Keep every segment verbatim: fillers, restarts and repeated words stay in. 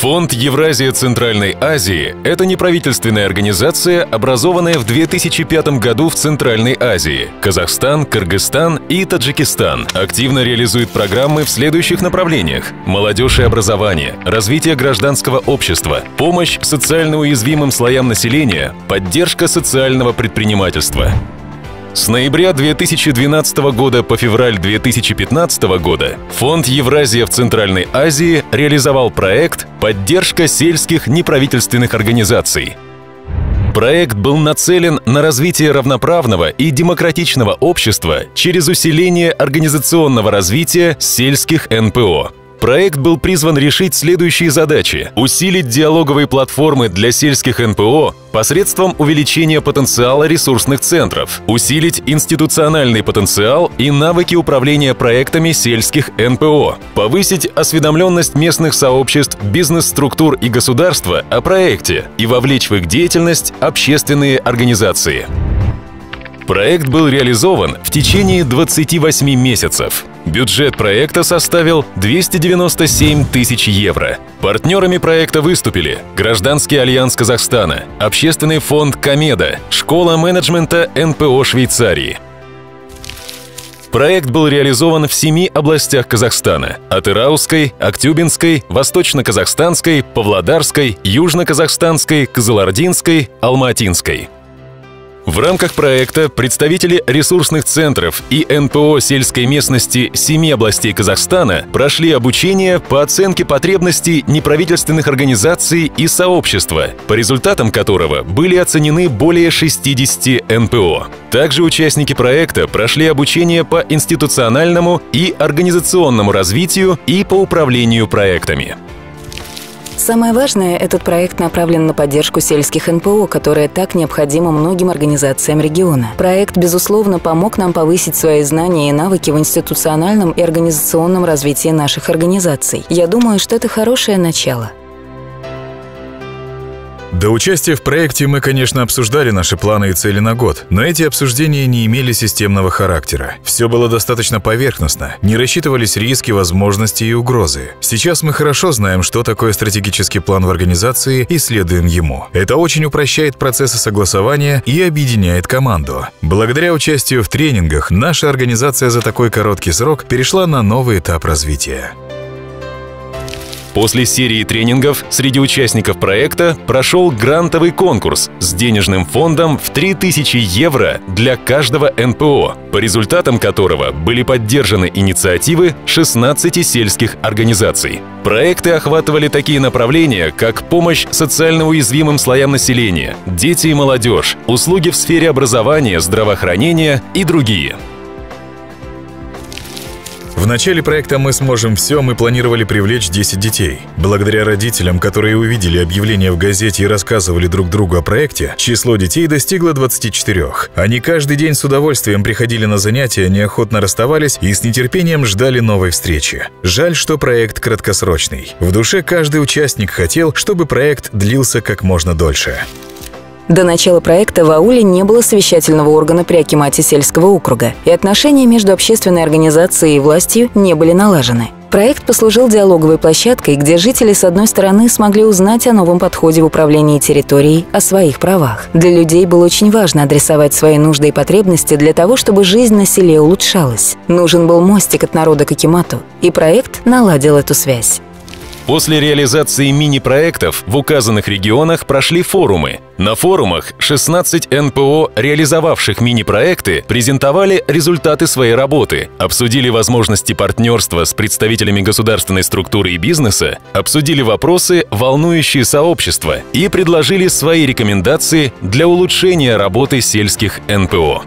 Фонд Евразия Центральной Азии – это неправительственная организация, образованная в две тысячи пятом году в Центральной Азии. Казахстан, Кыргызстан и Таджикистан активно реализует программы в следующих направлениях: молодежь и образование, развитие гражданского общества, помощь социально уязвимым слоям населения, поддержка социального предпринимательства. С ноября две тысячи двенадцатого года по февраль две тысячи пятнадцатого года Фонд Евразия в Центральной Азии реализовал проект «Поддержка сельских неправительственных организаций». Проект был нацелен на развитие равноправного и демократичного общества через усиление организационного развития сельских эн пэ о. Проект был призван решить следующие задачи: усилить диалоговые платформы для сельских эн пэ о посредством увеличения потенциала ресурсных центров, усилить институциональный потенциал и навыки управления проектами сельских эн пэ о, повысить осведомленность местных сообществ, бизнес-структур и государства о проекте и вовлечь в их деятельность общественные организации. Проект был реализован в течение двадцати восьми месяцев. Бюджет проекта составил двести девяносто семь тысяч евро. Партнерами проекта выступили Гражданский альянс Казахстана, Общественный фонд «Комеда», Школа менеджмента эн пэ о Швейцарии. Проект был реализован в семи областях Казахстана – Атырауской, Актюбинской, Восточно-Казахстанской, Павлодарской, Южно-Казахстанской, Кызылординской, Алматинской. В рамках проекта представители ресурсных центров и эн пэ о сельской местности семи областей Казахстана прошли обучение по оценке потребностей неправительственных организаций и сообщества, по результатам которого были оценены более шестидесяти эн пэ о. Также участники проекта прошли обучение по институциональному и организационному развитию и по управлению проектами. Самое важное, этот проект направлен на поддержку сельских эн пэ о, которая так необходима многим организациям региона. Проект, безусловно, помог нам повысить свои знания и навыки в институциональном и организационном развитии наших организаций. Я думаю, что это хорошее начало. До участия в проекте мы, конечно, обсуждали наши планы и цели на год, но эти обсуждения не имели системного характера. Все было достаточно поверхностно, не рассчитывались риски, возможности и угрозы. Сейчас мы хорошо знаем, что такое стратегический план в организации, и следуем ему. Это очень упрощает процессы согласования и объединяет команду. Благодаря участию в тренингах наша организация за такой короткий срок перешла на новый этап развития. После серии тренингов среди участников проекта прошел грантовый конкурс с денежным фондом в три тысячи евро для каждого эн пэ о, по результатам которого были поддержаны инициативы шестнадцати сельских организаций. Проекты охватывали такие направления, как помощь социально уязвимым слоям населения, дети и молодежь, услуги в сфере образования, здравоохранения и другие. В начале проекта «Мы сможем все» мы планировали привлечь десять детей. Благодаря родителям, которые увидели объявление в газете и рассказывали друг другу о проекте, число детей достигло двадцати четырёх. Они каждый день с удовольствием приходили на занятия, неохотно расставались и с нетерпением ждали новой встречи. Жаль, что проект краткосрочный. В душе каждый участник хотел, чтобы проект длился как можно дольше. До начала проекта в ауле не было совещательного органа при акимате сельского округа, и отношения между общественной организацией и властью не были налажены. Проект послужил диалоговой площадкой, где жители, с одной стороны, смогли узнать о новом подходе в управлении территорией, о своих правах. Для людей было очень важно адресовать свои нужды и потребности для того, чтобы жизнь на селе улучшалась. Нужен был мостик от народа к акимату, и проект наладил эту связь. После реализации мини-проектов в указанных регионах прошли форумы. На форумах шестнадцать эн пэ о, реализовавших мини-проекты, презентовали результаты своей работы, обсудили возможности партнерства с представителями государственной структуры и бизнеса, обсудили вопросы, волнующие сообщество, и предложили свои рекомендации для улучшения работы сельских эн пэ о.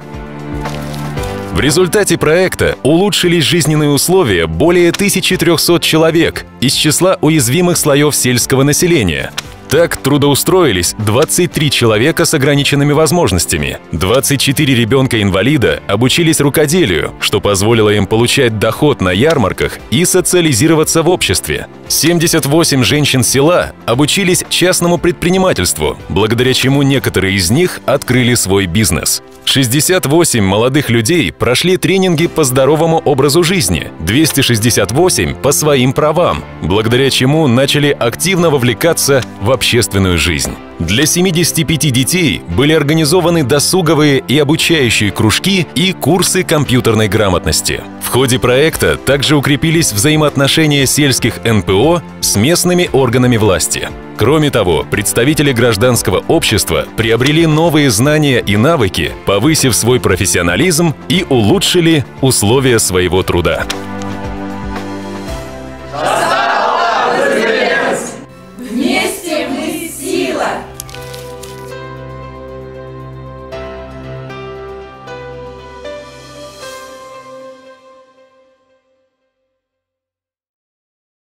В результате проекта улучшились жизненные условия более тысячи трёхсот человек из числа уязвимых слоев сельского населения. Так трудоустроились двадцать три человека с ограниченными возможностями, двадцать четыре ребенка-инвалида обучились рукоделию, что позволило им получать доход на ярмарках и социализироваться в обществе. семьдесят восемь женщин села обучились частному предпринимательству, благодаря чему некоторые из них открыли свой бизнес. шестьдесят восемь молодых людей прошли тренинги по здоровому образу жизни, двести шестьдесят восемь по своим правам, благодаря чему начали активно вовлекаться в общественную жизнь. Для семидесяти пяти детей были организованы досуговые и обучающие кружки и курсы компьютерной грамотности. В ходе проекта также укрепились взаимоотношения сельских эн пэ о с местными органами власти. Кроме того, представители гражданского общества приобрели новые знания и навыки, повысив свой профессионализм и улучшили условия своего труда.